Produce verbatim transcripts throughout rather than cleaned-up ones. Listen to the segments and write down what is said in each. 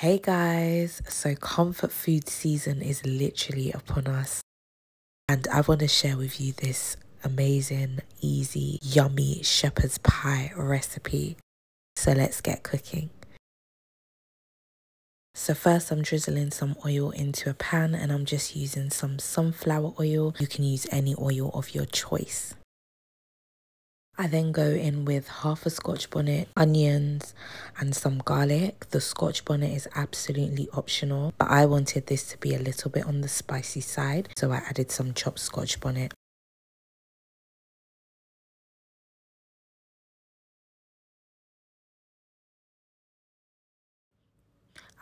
Hey guys, so comfort food season is literally upon us, and I want to share with you this amazing, easy, yummy shepherd's pie recipe. So let's get cooking. So first I'm drizzling some oil into a pan, and I'm just using some sunflower oil. You can use any oil of your choice. I then go in with half a Scotch bonnet, onions and some garlic. The Scotch bonnet is absolutely optional, but I wanted this to be a little bit on the spicy side, so I added some chopped Scotch bonnet.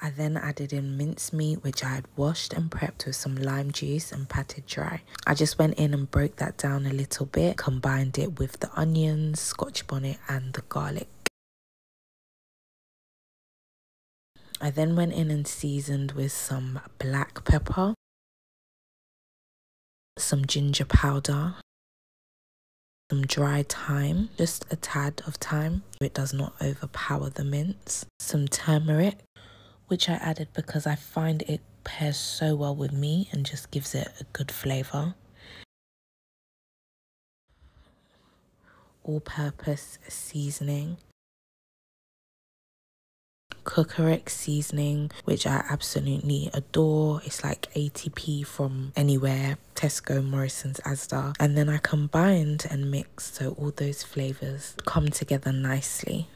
I then added in minced meat, which I had washed and prepped with some lime juice and patted dry. I just went in and broke that down a little bit, combined it with the onions, Scotch bonnet and the garlic. I then went in and seasoned with some black pepper, some ginger powder, some dry thyme, just a tad of thyme so it does not overpower the mince, some turmeric, which I added because I find it pairs so well with meat and just gives it a good flavour. All-purpose seasoning. Cookerex seasoning, which I absolutely adore. It's like eighty p from anywhere, Tesco, Morrison's, Asda. And then I combined and mixed so all those flavours come together nicely.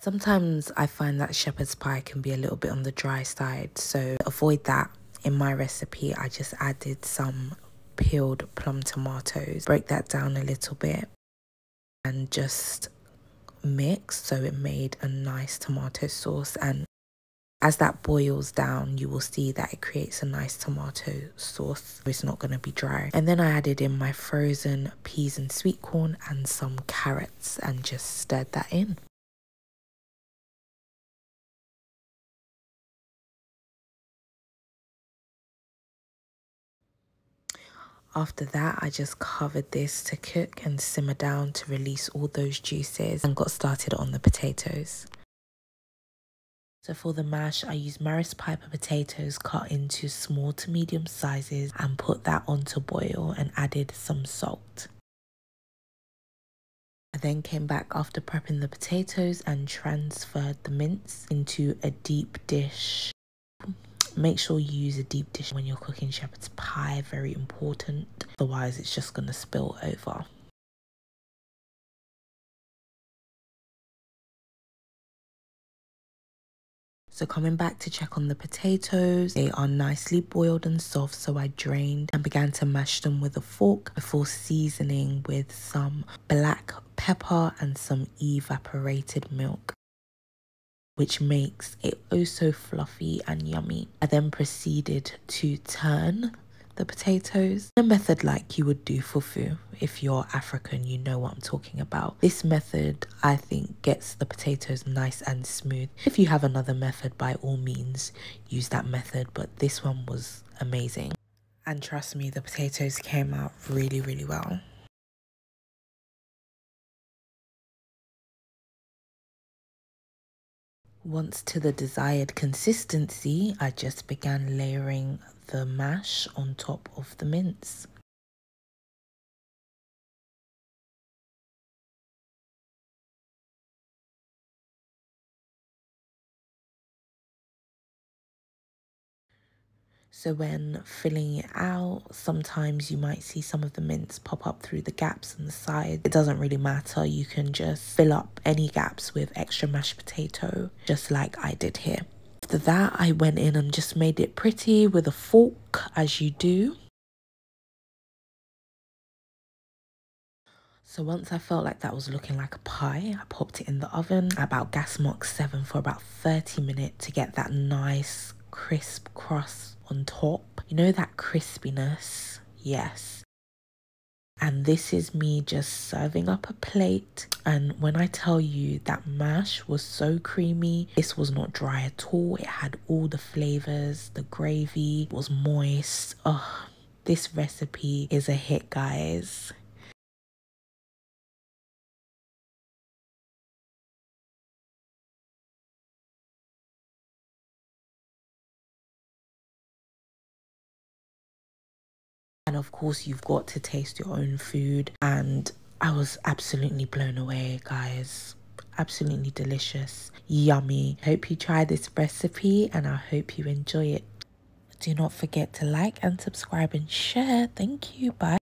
Sometimes I find that shepherd's pie can be a little bit on the dry side, so avoid that. In my recipe, I just added some peeled plum tomatoes, broke that down a little bit and just mixed so it made a nice tomato sauce. And as that boils down, you will see that it creates a nice tomato sauce. It's not going to be dry. And then I added in my frozen peas and sweet corn and some carrots and just stirred that in. After that, I just covered this to cook and simmer down to release all those juices and got started on the potatoes. So for the mash, I used Maris Piper potatoes cut into small to medium sizes and put that on to boil and added some salt. I then came back after prepping the potatoes and transferred the mince into a deep dish. Make sure you use a deep dish when you're cooking shepherd's pie, very important, otherwise it's just going to spill over. So coming back to check on the potatoes, they are nicely boiled and soft, so I drained and began to mash them with a fork before seasoning with some black pepper and some evaporated milk, which makes it oh so fluffy and yummy. I then proceeded to turn the potatoes, a method like you would do fufu. If you're African, you know what I'm talking about. This method, I think, gets the potatoes nice and smooth. If you have another method, by all means, use that method, but this one was amazing. And trust me, the potatoes came out really, really well. Once to the desired consistency, I just began layering the mash on top of the mince. So when filling it out, sometimes you might see some of the mince pop up through the gaps and the sides. It doesn't really matter. You can just fill up any gaps with extra mashed potato, just like I did here. After that, I went in and just made it pretty with a fork, as you do. So once I felt like that was looking like a pie, I popped it in the oven at about gas mark seven for about thirty minutes to get that nice crisp crust on top. You know that crispiness? Yes. And this is me just serving up a plate, and when I tell you that mash was so creamy, this was not dry at all. It had all the flavors, the gravy was moist. Oh, this recipe is a hit, guys. and of course you've got to taste your own food. And I was absolutely blown away, guys. Absolutely delicious, yummy. Hope you try this recipe and I hope you enjoy it. Do not forget to like and subscribe and share. Thank you. Bye.